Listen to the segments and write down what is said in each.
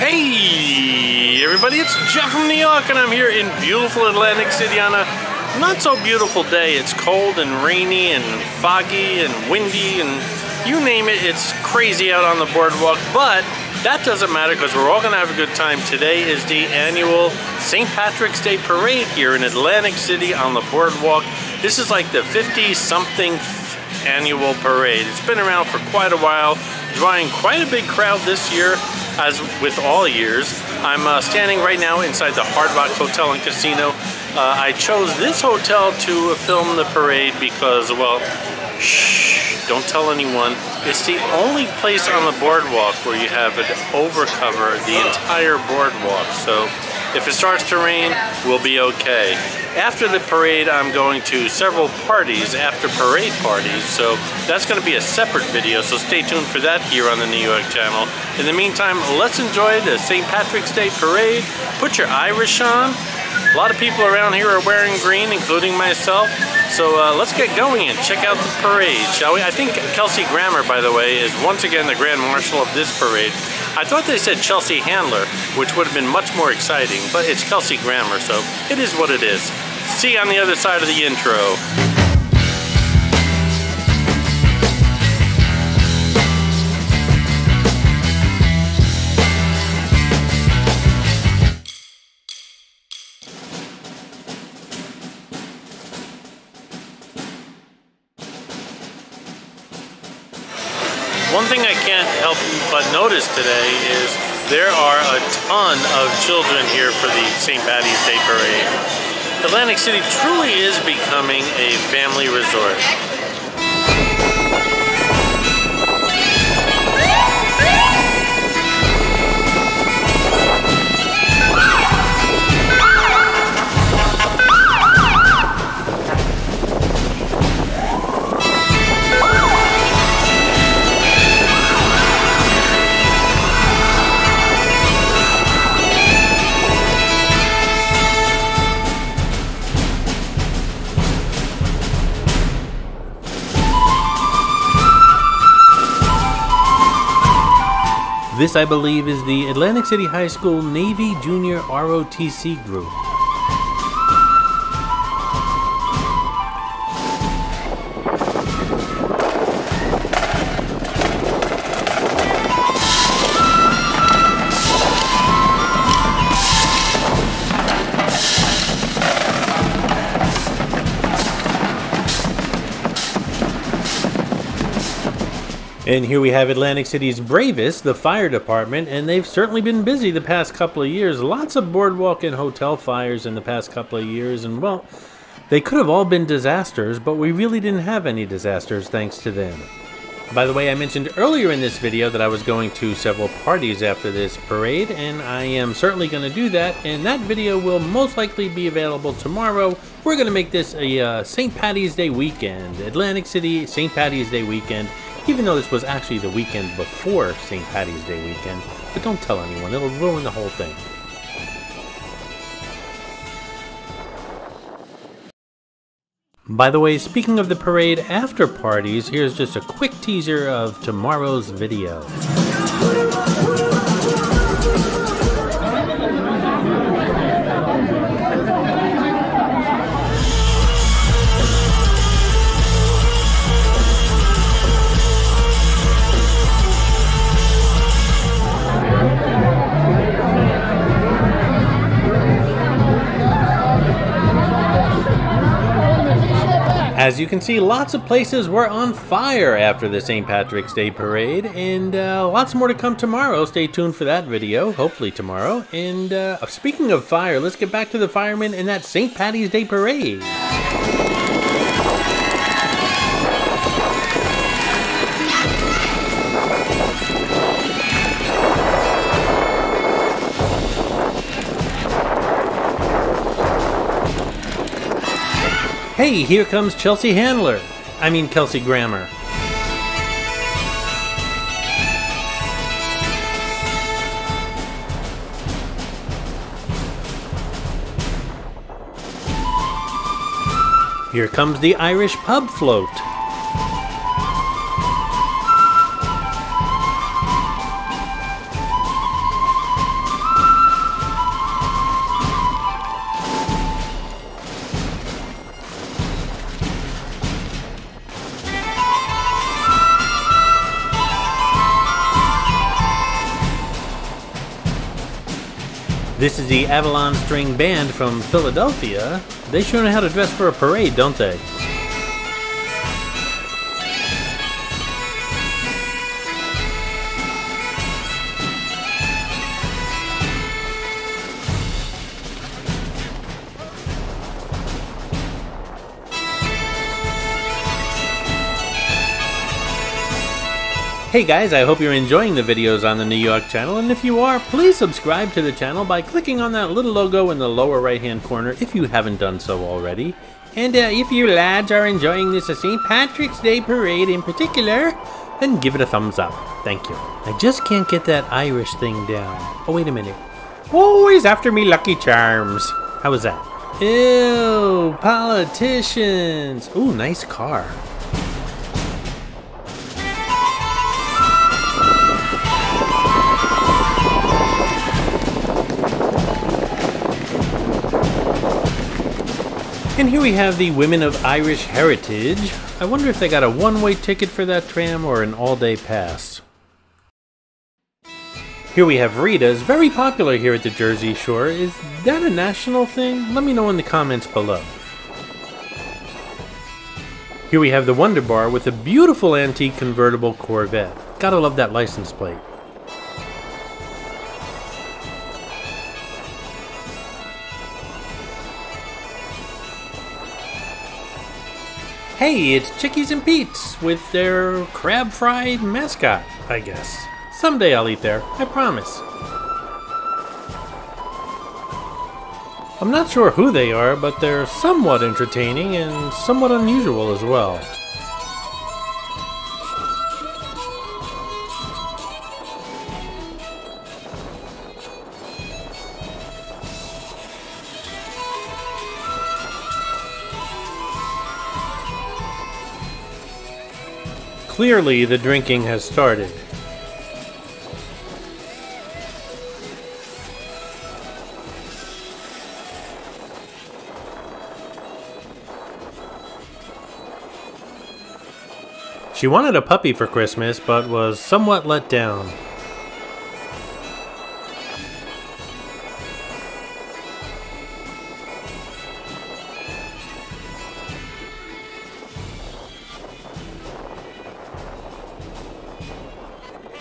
Hey everybody, it's Jeff from New York and I'm here in beautiful Atlantic City on a not so beautiful day. It's cold and rainy and foggy and windy and you name it, it's crazy out on the boardwalk, but that doesn't matter because we're all going to have a good time. Today is the annual St. Patrick's Day Parade here in Atlantic City on the boardwalk. This is like the 50-something annual parade. It's been around for quite a while, drawing quite a big crowd this year, as with all years. I'm standing right now inside the Hard Rock Hotel and Casino. I chose this hotel to film the parade because, well, shh, don't tell anyone. It's the only place on the boardwalk where you have it overcover the entire boardwalk. So if it starts to rain, we'll be okay. After the parade, I'm going to several parties, after parade parties, so that's going to be a separate video, so stay tuned for that here on the Nu Yawk Channel. In the meantime, let's enjoy the St. Patrick's Day Parade. Put your Irish on. A lot of people around here are wearing green, including myself. So let's get going and check out the parade, shall we? I think Kelsey Grammer, by the way, is once again the Grand Marshal of this parade. I thought they said Chelsea Handler, which would have been much more exciting, but it's Kelsey Grammer, so it is what it is. See you on the other side of the intro. One thing I can't help but notice today is there are a ton of children here for the St. Patty's Day Parade. Atlantic City truly is becoming a family resort. This, I believe, is the Atlantic City High School Navy Junior ROTC group. And here we have Atlantic City's bravest, the fire department, and they've certainly been busy the past couple of years. Lots of boardwalk and hotel fires in the past couple of years, and well, they could have all been disasters, but we really didn't have any disasters thanks to them. By the way, I mentioned earlier in this video that I was going to several parties after this parade, and I am certainly going to do that, and that video will most likely be available tomorrow. We're going to make this a St. Patty's Day weekend, Atlantic City St. Patty's Day weekend, even though this was actually the weekend before St. Patty's Day weekend, but don't tell anyone, it'll ruin the whole thing. By the way, speaking of the parade after parties, here's just a quick teaser of tomorrow's video. As you can see, lots of places were on fire after the St. Patrick's Day Parade, and lots more to come tomorrow. Stay tuned for that video, hopefully tomorrow. And speaking of fire, let's get back to the firemen and that St. Patty's Day Parade. Hey, here comes Chelsea Handler. I mean, Kelsey Grammer. Here comes the Irish pub float. This is the Avalon String Band from Philadelphia. They sure know how to dress for a parade, don't they? Hey guys, I hope you're enjoying the videos on the Nu Yawk Channel, and if you are, please subscribe to the channel by clicking on that little logo in the lower right hand corner if you haven't done so already. And if you lads are enjoying this St. Patrick's Day parade in particular, then give it a thumbs up. Thank you. I just can't get that Irish thing down. Oh, wait a minute. Always after me Lucky Charms. How was that? Ew, politicians. Ooh, nice car. And here we have the Women of Irish Heritage. I wonder if they got a one-way ticket for that tram or an all-day pass. Here we have Rita's, very popular here at the Jersey Shore. Is that a national thing? Let me know in the comments below. Here we have the Wonder Bar with a beautiful antique convertible Corvette. Gotta love that license plate. Hey, it's Chickies and Pete's with their crab fried mascot, I guess. Someday I'll eat there, I promise. I'm not sure who they are, but they're somewhat entertaining and somewhat unusual as well. Clearly, the drinking has started. She wanted a puppy for Christmas, but was somewhat let down.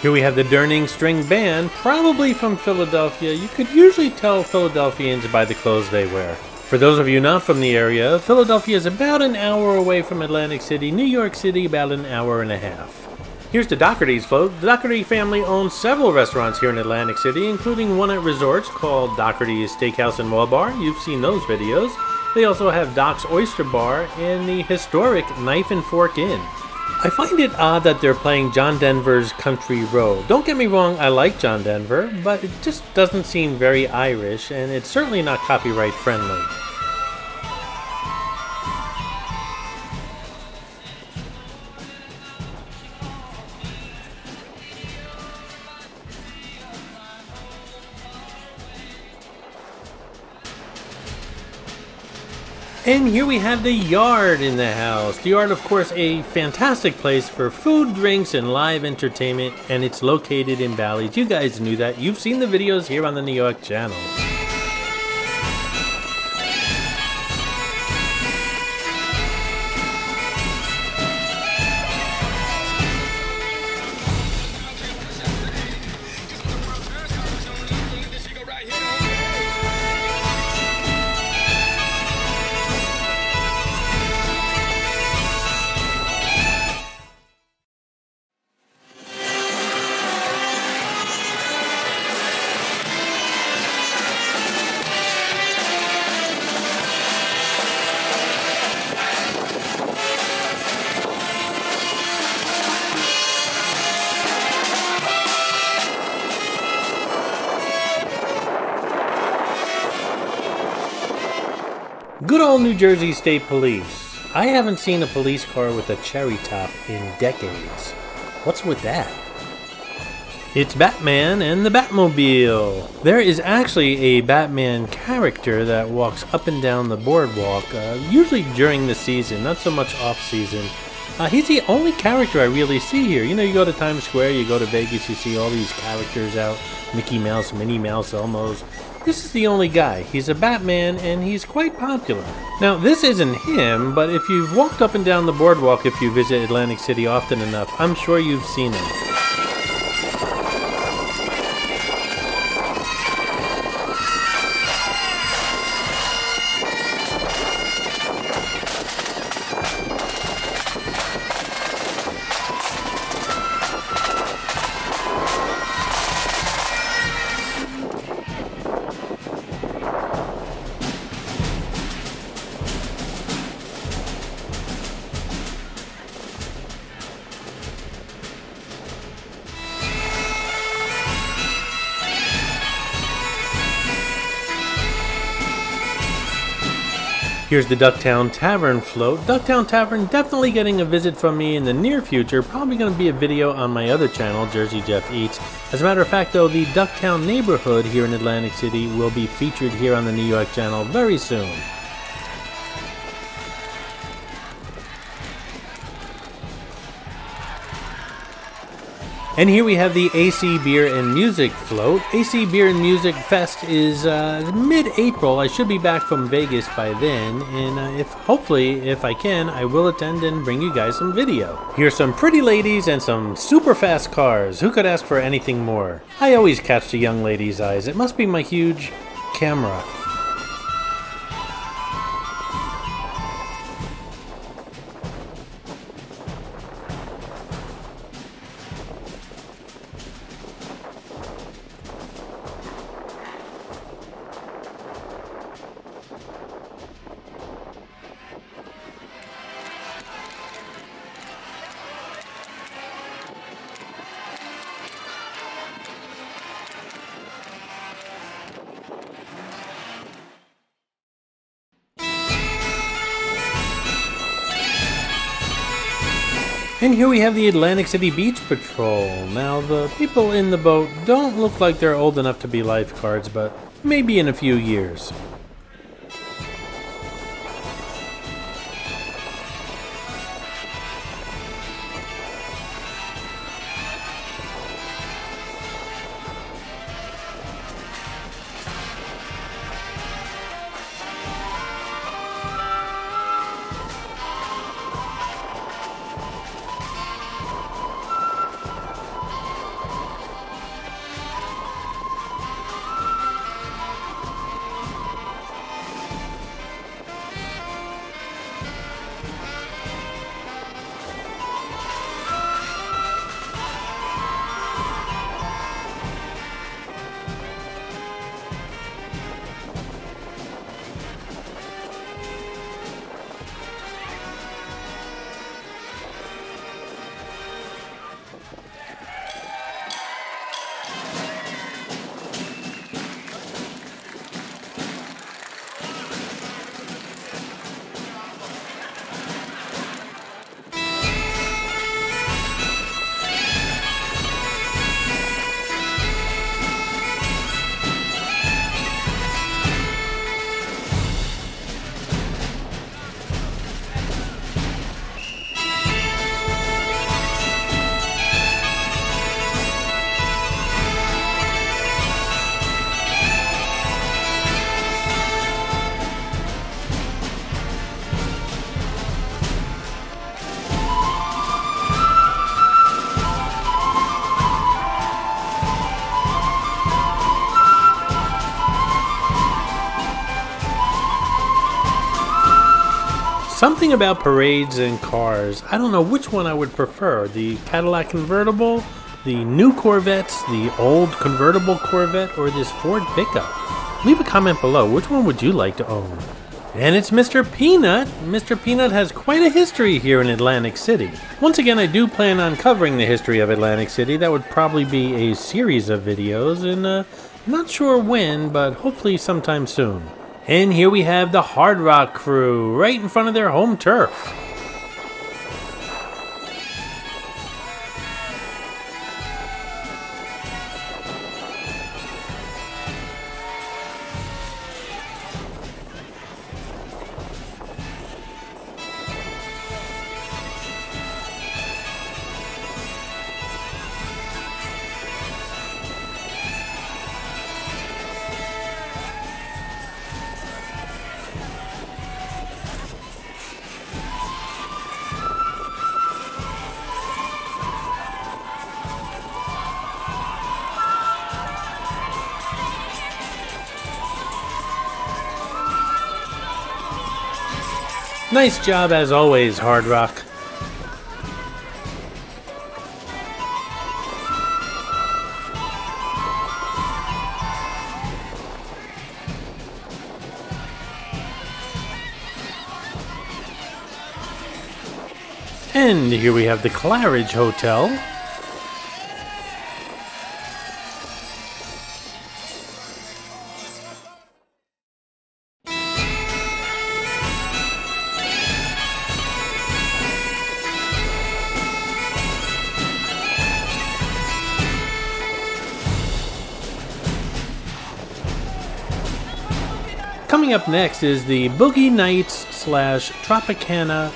Here we have the Durning String Band, probably from Philadelphia. You could usually tell Philadelphians by the clothes they wear. For those of you not from the area, Philadelphia is about an hour away from Atlantic City, New York City about an hour and a half. Here's the Doherty's folks. The Doherty family owns several restaurants here in Atlantic City, including one at Resorts called Doherty's Steakhouse and Moabar. You've seen those videos. They also have Doc's Oyster Bar and the historic Knife and Fork Inn. I find it odd that they're playing John Denver's Country Road. Don't get me wrong, I like John Denver, but it just doesn't seem very Irish, and it's certainly not copyright friendly. And here we have the Yard in the house. The Yard, of course, a fantastic place for food, drinks, and live entertainment, and it's located in Bally's. You guys knew that. You've seen the videos here on the Nu Yawk Channel. Good old New Jersey State Police. I haven't seen a police car with a cherry top in decades. What's with that? It's Batman and the Batmobile. There is actually a Batman character that walks up and down the boardwalk, usually during the season, not so much off-season. He's the only character I really see here. You know, you go to Times Square, you go to Vegas, you see all these characters out. Mickey Mouse, Minnie Mouse, Elmo's. This is the only guy. He's a Batman and he's quite popular. Now this isn't him, but if you've walked up and down the boardwalk, if you visit Atlantic City often enough, I'm sure you've seen him. Here's the Ducktown Tavern float. Ducktown Tavern definitely getting a visit from me in the near future. Probably going to be a video on my other channel, Jersey Jeff Eats. As a matter of fact though, the Ducktown neighborhood here in Atlantic City will be featured here on the Nu Yawk Channel very soon. And here we have the AC Beer and Music float. AC Beer and Music Fest is mid-April. I should be back from Vegas by then, and hopefully if I can, I will attend and bring you guys some video. Here's some pretty ladies and some super fast cars. Who could ask for anything more? I always catch the young lady's eyes. It must be my huge camera. And here we have the Atlantic City Beach Patrol. Now the people in the boat don't look like they're old enough to be lifeguards, but maybe in a few years. Something about parades and cars, I don't know which one I would prefer. The Cadillac convertible, the new Corvettes, the old convertible Corvette, or this Ford pickup. Leave a comment below, which one would you like to own? And it's Mr. Peanut. Mr. Peanut has quite a history here in Atlantic City. Once again, I do plan on covering the history of Atlantic City. That would probably be a series of videos, and not sure when, but hopefully sometime soon. And here we have the Hard Rock crew, right in front of their home turf. Nice job as always, Hard Rock. And here we have the Claridge Hotel. Coming up next is the Boogie Nights / Tropicana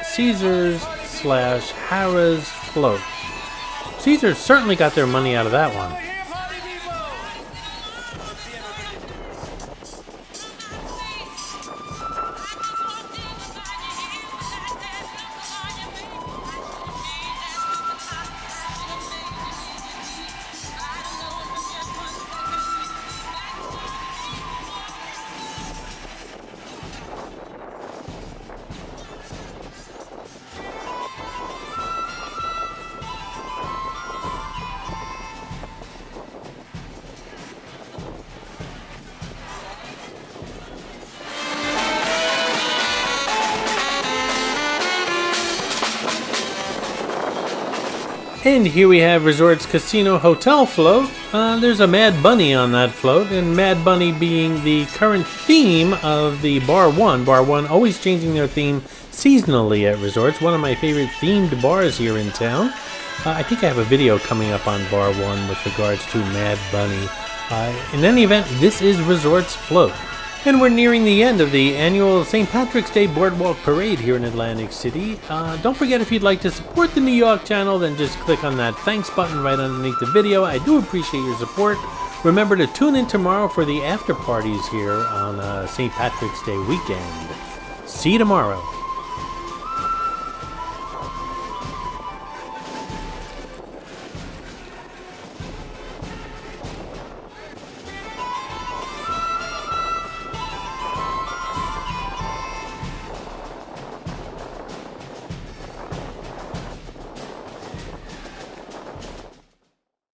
/ Caesars / Harrah's float. Caesars certainly got their money out of that one. And here we have Resorts Casino Hotel float. There's a Mad Bunny on that float, and Mad Bunny being the current theme of the Bar 1. Bar 1 always changing their theme seasonally at Resorts. One of my favorite themed bars here in town. I think I have a video coming up on Bar 1 with regards to Mad Bunny. In any event, this is Resorts float. And we're nearing the end of the annual St. Patrick's Day Boardwalk Parade here in Atlantic City. Don't forget, if you'd like to support the Nu Yawk Channel, then just click on that thanks button right underneath the video. I do appreciate your support. Remember to tune in tomorrow for the after parties here on St. Patrick's Day weekend. See you tomorrow.